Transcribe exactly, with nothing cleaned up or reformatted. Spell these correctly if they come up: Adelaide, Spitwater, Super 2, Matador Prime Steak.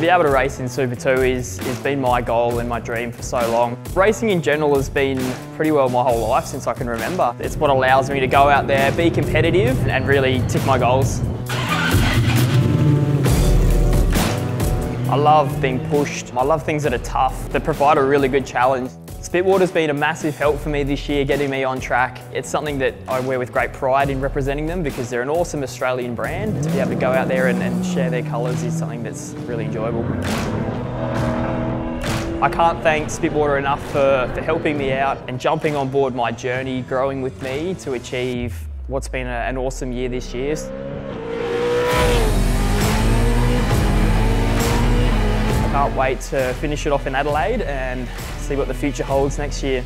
be able to race in Super two is, has been my goal and my dream for so long. Racing in general has been pretty well my whole life since I can remember. It's what allows me to go out there, be competitive and really tick my goals. I love being pushed. I love things that are tough, that provide a really good challenge. Spitwater's been a massive help for me this year, getting me on track. It's something that I wear with great pride in representing them because they're an awesome Australian brand. To be able to go out there and, and share their colours is something that's really enjoyable. I can't thank Spitwater enough for, for helping me out and jumping on board my journey, growing with me to achieve what's been a, an awesome year this year. I can't wait to finish it off in Adelaide and see what the future holds next year.